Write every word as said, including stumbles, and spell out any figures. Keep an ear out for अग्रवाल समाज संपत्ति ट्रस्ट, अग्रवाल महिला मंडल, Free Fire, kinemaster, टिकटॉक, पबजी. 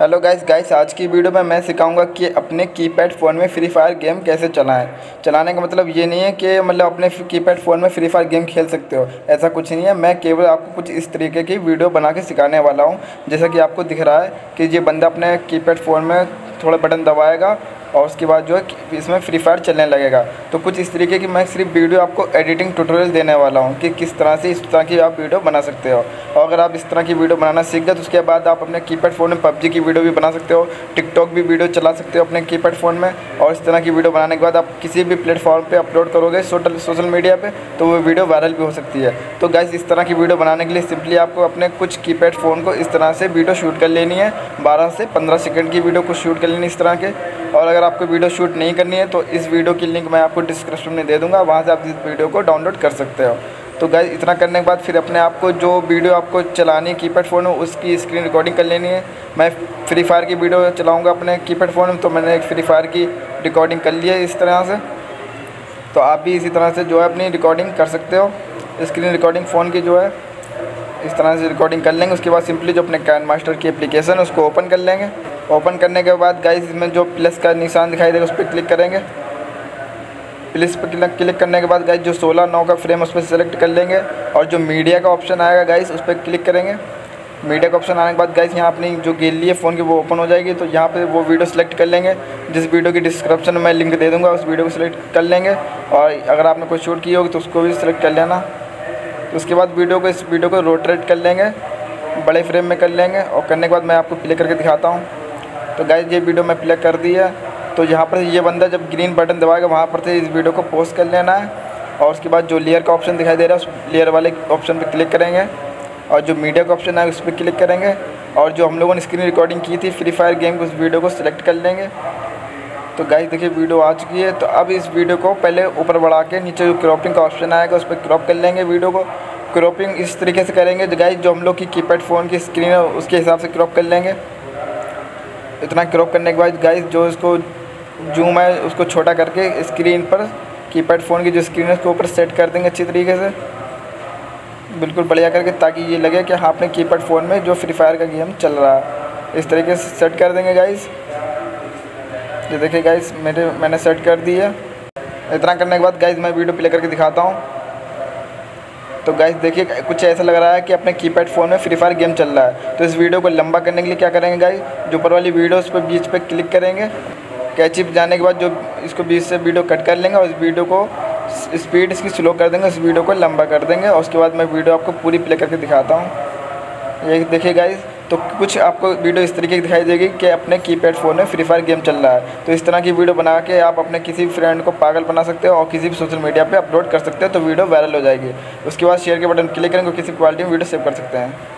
Hello guys guys आज की video में मैं सिखाऊंगा कि अपने कीपैड फ़ोन में फ्री फायर गेम कैसे चलाएं। चलाने का मतलब ये नहीं है कि मतलब अपने कीपैड फ़ोन में फ्री फायर गेम खेल सकते हो, ऐसा कुछ नहीं है। मैं केवल आपको कुछ इस तरीके की वीडियो बना के सिखाने वाला हूँ। जैसा कि आपको दिख रहा है कि ये बंदा अपने कीपैड फ़ोन में थोड़ा बटन दबाएगा और उसके बाद जो है इसमें फ्री फायर चलने लगेगा। तो कुछ इस तरीके की मैं सिर्फ वीडियो आपको एडिटिंग ट्यूटोरियल देने वाला हूँ कि किस तरह से इस तरह की आप वीडियो बना सकते हो। और अगर आप इस तरह की वीडियो बनाना सीख गए तो उसके बाद आप अपने कीपैड फ़ोन में पबजी की वीडियो भी बना सकते हो, टिकटॉक भी वीडियो चला सकते हो अपने कीपैड फ़ोन में। और इस तरह की वीडियो बनाने के बाद आप किसी भी प्लेटफॉर्म पर अपलोड करोगे सोशल मीडिया पर, तो वो वीडियो वायरल भी हो सकती है। तो गाइस इस तरह की वीडियो बनाने के लिए सिंपली आपको अपने कुछ कीपैड फ़ोन को इस तरह से वीडियो शूट कर लेनी है। बारह से पंद्रह सेकेंड की वीडियो को शूट कर लेनी इस तरह के। और अगर आपको वीडियो शूट नहीं करनी है तो इस वीडियो की लिंक मैं आपको डिस्क्रिप्शन में दे दूंगा, वहां से आप इस वीडियो को डाउनलोड कर सकते हो। तो गाइस इतना करने के बाद फिर अपने आप को जो वीडियो आपको चलानी है कीपैड फ़ोन में उसकी स्क्रीन रिकॉर्डिंग कर लेनी है। मैं फ्री फायर की वीडियो चलाऊँगा अपने कीपैड फ़ोन में, तो मैंने एक फ्री फायर की रिकॉर्डिंग कर ली है इस तरह से। तो आप भी इसी तरह से जो है अपनी रिकॉर्डिंग कर सकते हो, स्क्रीन रिकॉर्डिंग फ़ोन की जो है इस तरह से रिकॉर्डिंग कर लेंगे। उसके बाद सिंपली जो अपने कैन मास्टर की एप्लीकेशन है उसको ओपन कर लेंगे। ओपन करने के बाद गाइस इसमें जो प्लस का निशान दिखाई देगा उस पर क्लिक करेंगे। प्लस पर क्लिक करने के बाद गाइस जो सोलह नौ का फ्रेम उस पर सेलेक्ट कर लेंगे और जो मीडिया का ऑप्शन आएगा गाइस उस पर क्लिक करेंगे। मीडिया का ऑप्शन आने के बाद गाइस यहाँ अपनी जो गैलरी है फ़ोन की वो ओपन हो जाएगी। तो यहाँ पे वो वीडियो सेलेक्ट कर लेंगे, जिस वीडियो की डिस्क्रिप्शन में मैं लिंक दे दूँगा उस वीडियो को सिलेक्ट कर लेंगे। और अगर आपने कोई शूट की होगी तो उसको भी सिलेक्ट कर लेना। तो उसके बाद वीडियो को इस वीडियो को रोटेट कर लेंगे, बड़े फ्रेम में कर लेंगे। और करने के बाद मैं आपको प्ले करके दिखाता हूँ। तो गाइस ये वीडियो मैं प्ले कर दी है। तो यहाँ पर ये बंदा जब ग्रीन बटन दबाएगा वहाँ पर से इस वीडियो को पोस्ट कर लेना है। और उसके बाद जो लेयर का ऑप्शन दिखाई दे रहा है उस लेयर वाले ऑप्शन पर क्लिक करेंगे और जो मीडिया का ऑप्शन है उस पर क्लिक करेंगे। और जो हम लोगों ने स्क्रीन रिकॉर्डिंग की थी फ्री फायर गेम की उस वीडियो को सिलेक्ट कर लेंगे। तो गाइस देखिए वीडियो आ चुकी है। तो अब इस वीडियो को पहले ऊपर बढ़ा के नीचे जो क्रॉपिंग का ऑप्शन आएगा उस पर क्रॉप कर लेंगे वीडियो को। क्रॉपिंग इस तरीके से करेंगे तो गाइस जो हम लोग की कीपैड फ़ोन की स्क्रीन है उसके हिसाब से क्रॉप कर लेंगे। इतना क्रॉप करने के बाद गाइस जो इसको जूम है उसको छोटा करके स्क्रीन पर कीपैड फ़ोन की जो स्क्रीन है उसके ऊपर सेट कर देंगे अच्छी तरीके से, बिल्कुल बढ़िया करके, ताकि ये लगे कि हाँ अपने कीपैड फ़ोन में जो फ्री फायर का गेम चल रहा है। इस तरीके से सेट कर देंगे गाइस। ये देखिए गाइस मेरे मैंने सेट कर दी है। इतना करने के बाद गाइस मैं वीडियो प्ले करके दिखाता हूँ। तो गाइस देखिए कुछ ऐसा लग रहा है कि अपने कीपैड फ़ोन में फ्री फायर गेम चल रहा है। तो इस वीडियो को लंबा करने के लिए क्या करेंगे गाइस, जो ऊपर वाली वीडियो उस पर बीच पे क्लिक करेंगे, कैची पे जाने के बाद जो इसको बीच से वीडियो कट कर लेंगे और इस वीडियो को स्पीड इसकी स्लो कर देंगे, इस वीडियो को लंबा कर देंगे। और उसके बाद मैं वीडियो आपको पूरी प्ले करके दिखाता हूँ। ये देखिए गाइस तो कुछ आपको वीडियो इस तरीके की दिखाई देगी कि अपने कीपैड फ़ोन में फ्री फायर गेम चल रहा है। तो इस तरह की वीडियो बना के आप अपने किसी भी फ्रेंड को पागल बना सकते हो और किसी भी सोशल मीडिया पे अपलोड कर सकते हो, तो वीडियो वायरल हो जाएगी। उसके बाद शेयर के बटन क्लिक करेंगे, किसी क्वालिटी में वीडियो सेव कर सकते हैं।